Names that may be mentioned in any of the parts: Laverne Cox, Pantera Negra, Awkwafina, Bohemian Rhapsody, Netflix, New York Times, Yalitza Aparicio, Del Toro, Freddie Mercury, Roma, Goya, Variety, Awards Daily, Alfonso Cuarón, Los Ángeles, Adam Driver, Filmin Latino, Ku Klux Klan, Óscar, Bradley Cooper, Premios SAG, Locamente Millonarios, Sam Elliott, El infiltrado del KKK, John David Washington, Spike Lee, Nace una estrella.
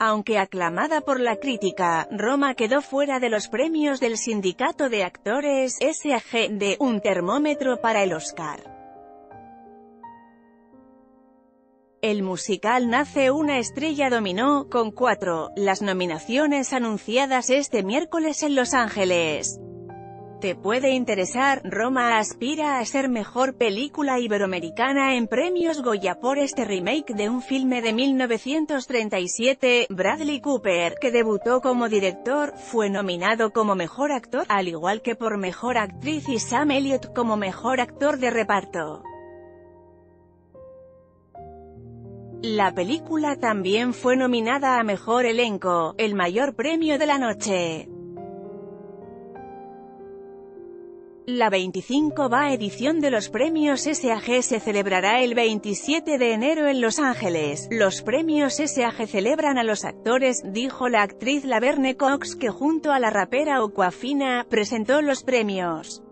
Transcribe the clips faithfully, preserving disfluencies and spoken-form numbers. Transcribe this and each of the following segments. Aunque aclamada por la crítica, Roma quedó fuera de los premios del sindicato de actores S A G de un termómetro para el Óscar. El musical Nace una estrella dominó, con cuatro, las nominaciones anunciadas este miércoles en Los Ángeles. Te puede interesar, Roma aspira a ser mejor película iberoamericana en premios Goya por este remake de un filme de mil novecientos treinta y siete, Bradley Cooper, que debutó como director, fue nominado como mejor actor, al igual que por mejor actriz y Sam Elliott como mejor actor de reparto. La película también fue nominada a mejor elenco, el mayor premio de la noche. La veinticinco va edición de los Premios S A G se celebrará el veintisiete de enero en Los Ángeles. Los Premios S A G celebran a los actores, dijo la actriz Laverne Cox, que junto a la rapera Awkwafina presentó los premios.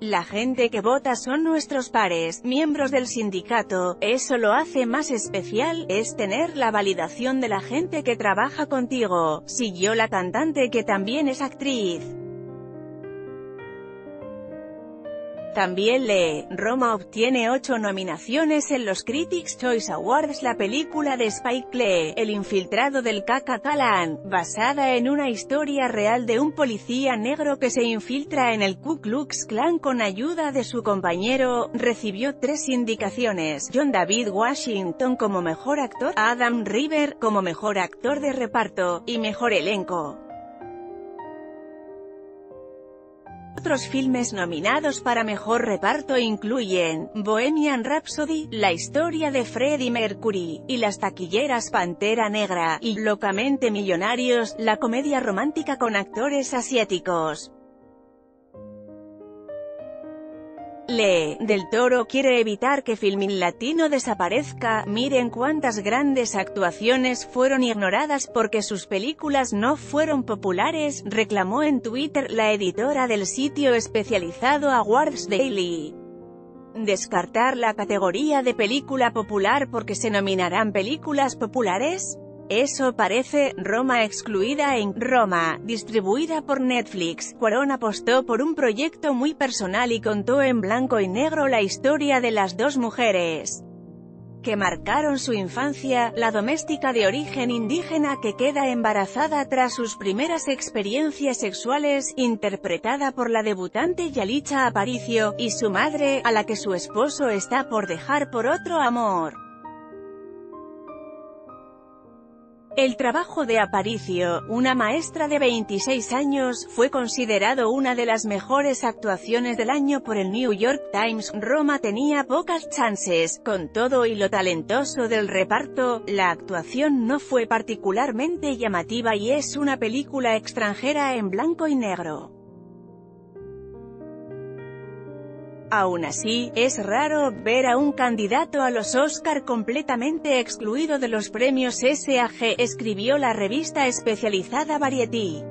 La gente que vota son nuestros pares, miembros del sindicato, eso lo hace más especial, es tener la validación de la gente que trabaja contigo, siguió la cantante, que también es actriz. También lee, Roma obtiene ocho nominaciones en los Critics' Choice Awards. La película de Spike Lee, El infiltrado del K K K, basada en una historia real de un policía negro que se infiltra en el Ku Klux Klan con ayuda de su compañero, recibió tres indicaciones, John David Washington como mejor actor, Adam Driver como mejor actor de reparto, y mejor elenco. Otros filmes nominados para mejor reparto incluyen Bohemian Rhapsody, La historia de Freddie Mercury, y las taquilleras Pantera Negra, y Locamente Millonarios, la comedia romántica con actores asiáticos. Lee, Del Toro quiere evitar que Filmin Latino desaparezca, miren cuántas grandes actuaciones fueron ignoradas porque sus películas no fueron populares, reclamó en Twitter la editora del sitio especializado Awards Daily. ¿Descartar la categoría de película popular porque se nominarán películas populares? Eso parece. Roma excluida. En Roma, distribuida por Netflix, Cuarón apostó por un proyecto muy personal y contó en blanco y negro la historia de las dos mujeres que marcaron su infancia, la doméstica de origen indígena que queda embarazada tras sus primeras experiencias sexuales, interpretada por la debutante Yalitza Aparicio, y su madre, a la que su esposo está por dejar por otro amor. El trabajo de Aparicio, una maestra de veintiséis años, fue considerado una de las mejores actuaciones del año por el New York Times. Roma tenía pocas chances, con todo y lo talentoso del reparto, la actuación no fue particularmente llamativa y es una película extranjera en blanco y negro. Aún así, es raro ver a un candidato a los Óscar completamente excluido de los premios S A G, escribió la revista especializada Variety.